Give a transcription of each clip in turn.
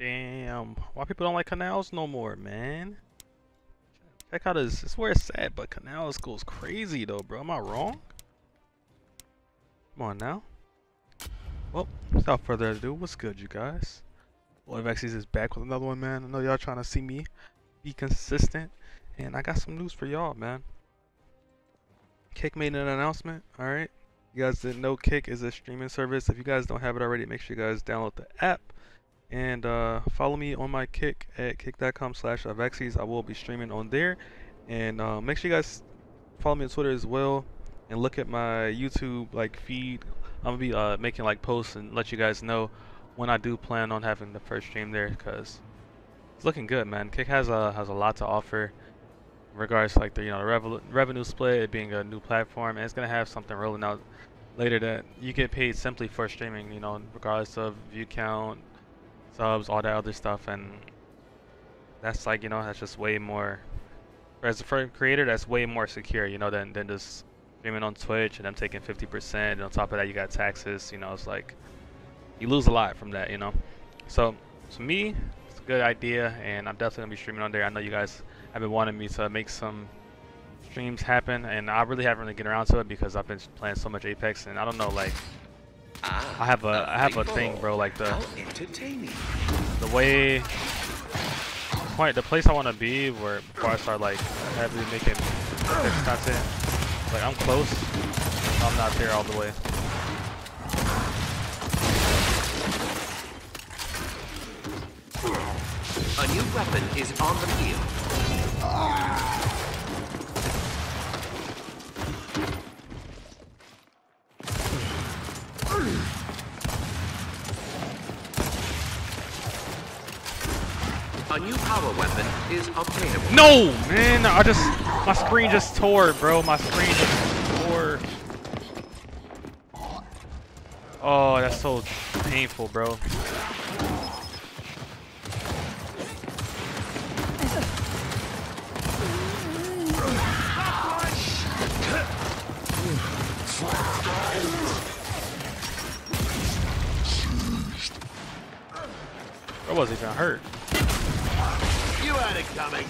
Damn, why people don't like Canals no more, man? Check out his, it's where it's at, but Canals goes crazy though, bro. Am I wrong? Come on now. Well, without further ado, what's good, you guys? Loyvex is back with another one, man. I know y'all trying to see me be consistent, and I got some news for y'all, man. Kick made an announcement, alright? You guys didn't know Kick is a streaming service. If you guys don't have it already, make sure you guys download the app. And follow me on my Kick at kick.com/Avexys. I will be streaming on there. And make sure you guys follow me on Twitter as well. And look at my YouTube feed. I'm gonna be making posts and let you guys know when I do plan on having the first stream there, because it's looking good, man. Kick has a lot to offer in regards to the revenue split, it being a new platform, and it's gonna have something rolling out later that you get paid simply for streaming, regardless of view count, subs, all that other stuff, and that's that's just way more, as a creator, that's way more secure, than just streaming on Twitch and them taking 50%, and on top of that you got taxes, it's you lose a lot from that, So to me, it's a good idea, and I'm definitely gonna be streaming on there. I know you guys have been wanting me to make some streams happen, and I really haven't get around to it because I've been playing so much Apex, and I don't know, I have a thing, bro. The way, the place I want to be, where before I start heavily making Apex content, I'm close, I'm not there all the way. A new weapon is on the field. A new power weapon is obtainable. No, man, my screen just tore, bro. My screen just tore. Oh, that's so painful, bro. I wasn't even hurt. You had it coming.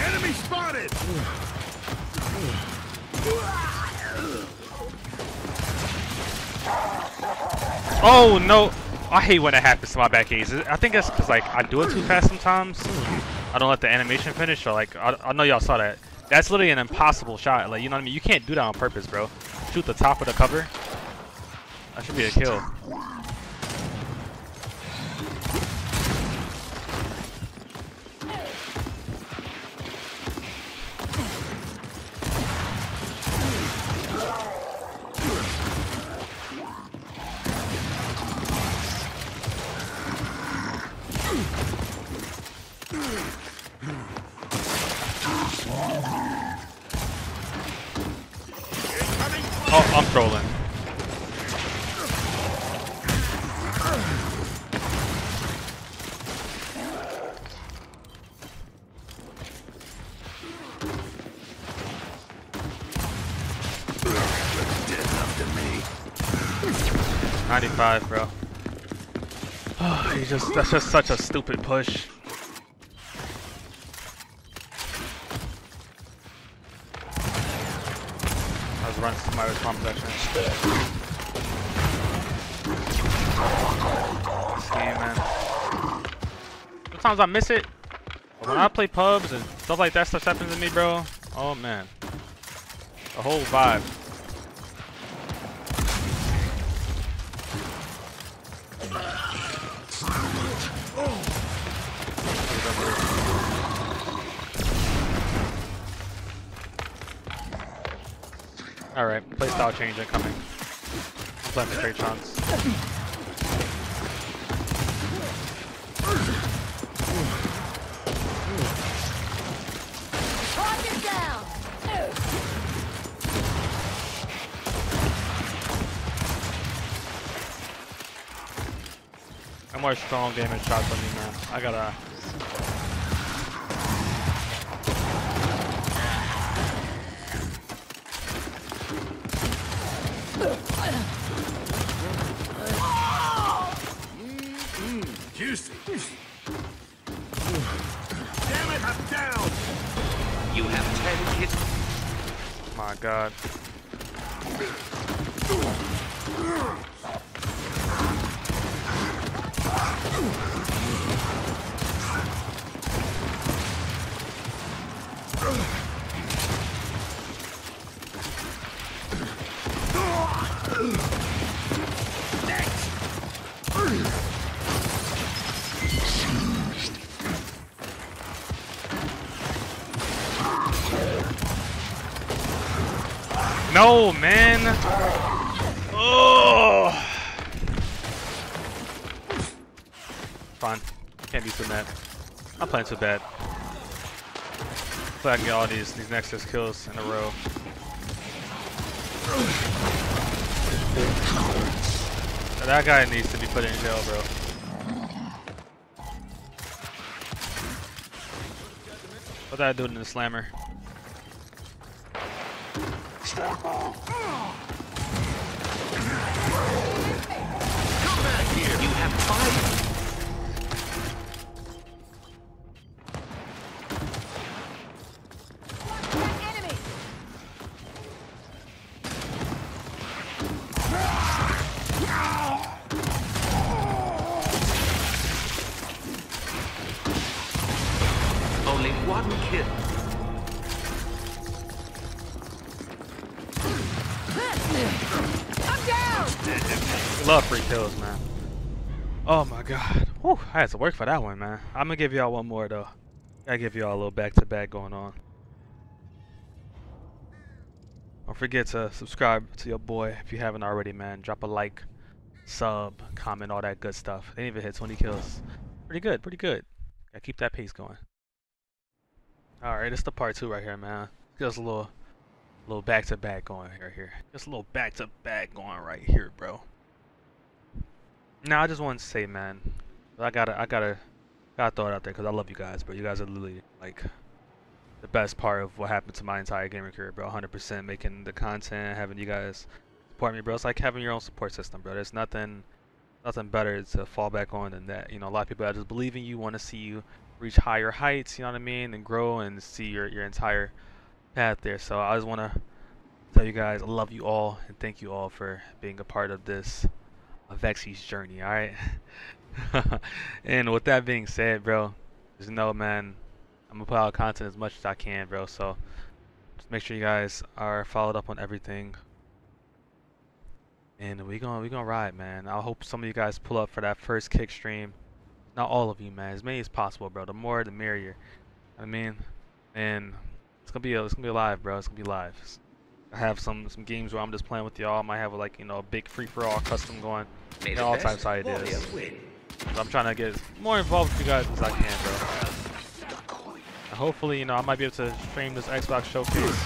Enemy spotted. Oh no. I hate when that happens to my back A's. I think that's because I do it too fast sometimes. I don't let the animation finish. So I know y'all saw that. That's literally an impossible shot. You know what I mean? You can't do that on purpose, bro. Shoot the top of the cover. That should be a kill. Oh, I'm trolling. Did nothing to me. 95, bro. Oh, that's just such a stupid push. My response action. This game, man. Sometimes I miss it. But when I play pubs and stuff like that, stuff happens to me, bro. Oh man, the whole vibe. Alright, playstyle change incoming. I'm playing the trade chance. Target down! No more strong damage shots on me, man. I gotta... Juicy. Damn it, I'm down. You have 10 hits. My God. No, man. Oh. Fine. Can't be so mad. I'm playing so bad. Hopefully I can get all these next 6 kills in a row. That guy needs to be put in jail, bro. What did I do in the slammer? Come back here. You have 5 enemy. Only 1 kill. Love free kills, man. Oh my God. Whew, I had to work for that one, man. I'm gonna give y'all one more though. I give y'all a little back-to-back going on. Don't forget to subscribe to your boy if you haven't already, man. Drop a like, sub, comment, all that good stuff. They even hit 20 kills. Pretty good, pretty good. Gotta keep that pace going. All right, it's the part 2 right here, man. Just a little back-to-back going right here. Just a little back-to-back going right here, bro. Now I just want to say, man, I gotta throw it out there because I love you guys, bro. You guys are literally like the best part of what happened to my entire gaming career, bro. 100% making the content, having you guys support me, bro. It's like having your own support system, bro. There's nothing better to fall back on than that. You know, a lot of people that just believe in you, want to see you reach higher heights. You know what I mean? And grow and see your entire path there. So I just want to tell you guys, I love you all and thank you all for being a part of this Avexys journey, all right? And with that being said, bro, just know, man, I'm gonna put out content as much as I can, bro. So just make sure you guys are followed up on everything, and we gonna ride, man. I hope some of you guys pull up for that first kick stream. Not all of you, man, as many as possible, bro. The more the merrier. I mean, and it's gonna be live, bro. It's gonna be live. I have some games where I'm just playing with y'all. I might have like, you know, a big free for all custom going. You know, all types of ideas. So I'm trying to get more involved with you guys as I can, bro. And hopefully, you know, I might be able to stream this Xbox showcase.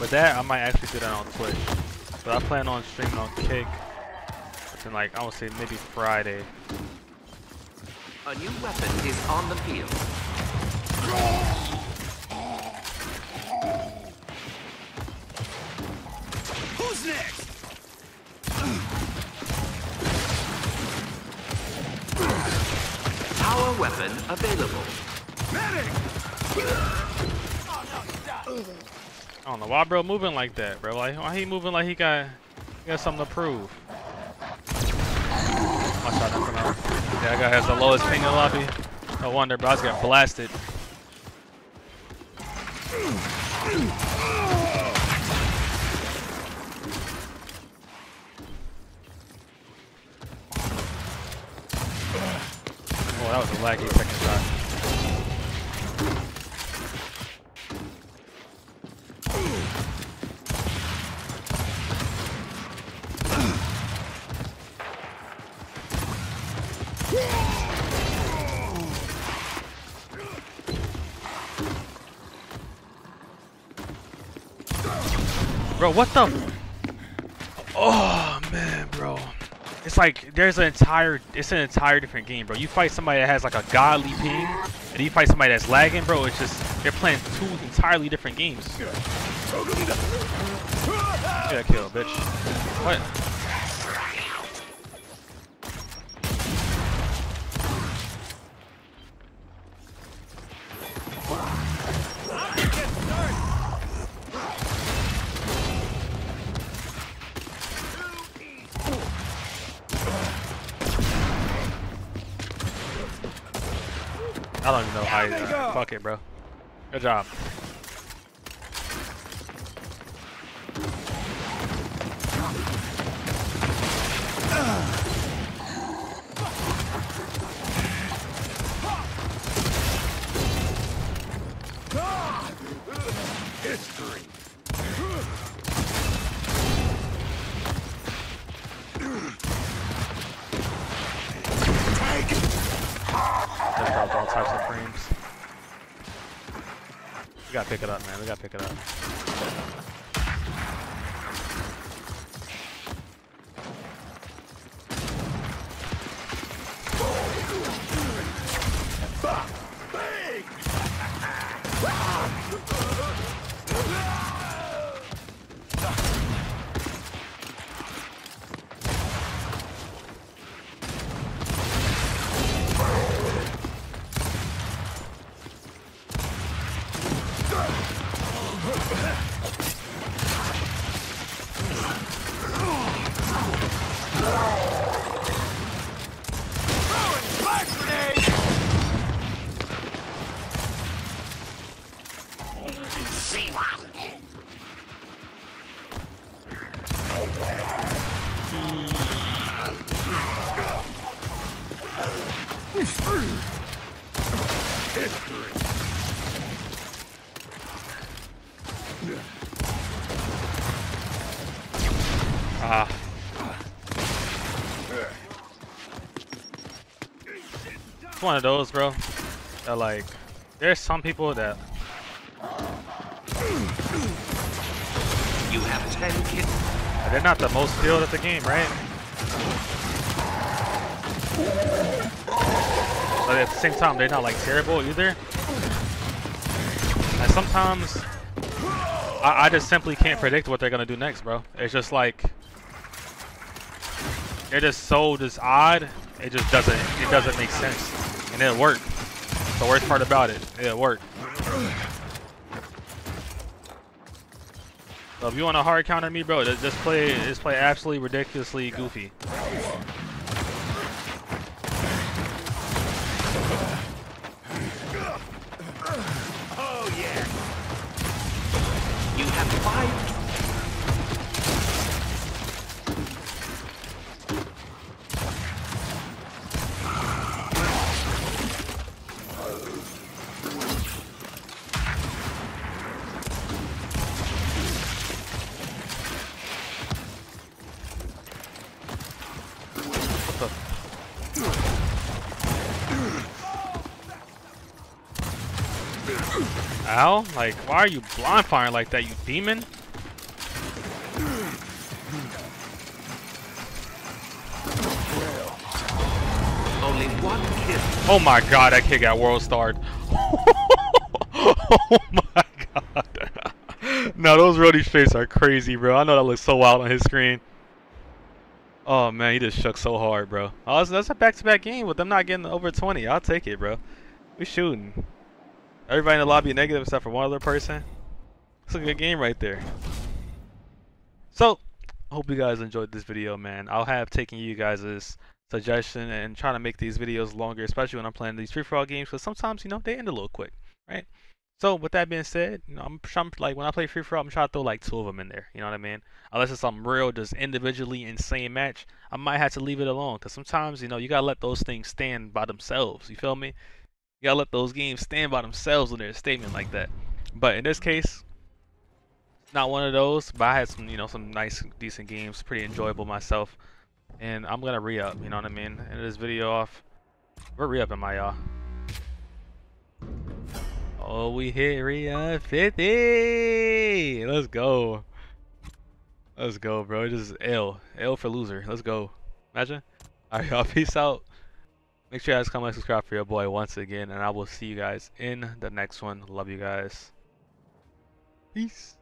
With that, I might actually do that on Twitch. But I plan on streaming on Kick. And like, I would say maybe Friday. A new weapon is on the field. Who's next? Power weapon available. Medic! I don't know why, bro, moving like that, bro. Like, why he moving like he got something to prove? Watch out, nothing else. That guy has the lowest ping in the lobby. No wonder, bro. I just got blasted. That was a laggy second shot. Bro, what the? Oh man, bro. It's like there's an entire, it's an entire different game, bro. You fight somebody that has like a godly ping, and you fight somebody that's lagging, bro. It's just they're playing two entirely different games. Yeah, kill, bitch. What? I don't even know how you fuck it, bro. Good job. History. All types of frames. We gotta pick it up, man. We gotta pick it up. It's one of those, bro, that like, there's some people that... You have 10 kids. They're not the most skilled at the game, right? But at the same time, they're not like terrible either. And sometimes, I just simply can't predict what they're gonna do next, bro. It's just like, they're just so just odd. It just doesn't, it doesn't make sense. And it'll work. The worst part about it, it'll work. So if you want to hard counter me, bro, just play absolutely ridiculously goofy. Oh yeah. You have 5. Ow, like, why are you blind firing like that, you demon? Only one kill. Oh my god, that kid got world starred. Oh my god. No, those roadie faces are crazy, bro. I know that looks so wild on his screen. Oh man, he just shook so hard, bro. Oh, that's a back-to-back game with them not getting over 20. I'll take it, bro. We shooting. Everybody in the lobby negative except for one other person. It's a good game right there. So, hope you guys enjoyed this video, man. I'll have taken you guys' suggestion and trying to make these videos longer, especially when I'm playing these free-for-all games, because sometimes, you know, they end a little quick, right? So, with that being said, you know, I'm like, when I play free-for-all, I'm trying to throw like 2 of them in there, you know what I mean? Unless it's some real, just individually insane match, I might have to leave it alone, because sometimes, you know, you gotta let those things stand by themselves, you feel me? You gotta let those games stand by themselves when they're a statement like that. But in this case, not one of those. But I had some, you know, some nice, decent games, pretty enjoyable myself. And I'm gonna re-up, you know what I mean? End this video off. We're re-upping, my y'all. Oh, we hit re-up 50. Let's go. Let's go, bro. Just L. L for loser. Let's go. Imagine. All right, y'all. Peace out. Make sure you guys comment, like, subscribe for your boy once again, and I will see you guys in the next one. Love you guys. Peace.